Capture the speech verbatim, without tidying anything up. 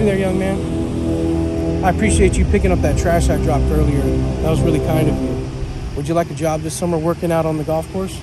you there, young man. I appreciate you picking up that trash I dropped earlier. That was really kind of you. Would you like a job this summer working out on the golf course?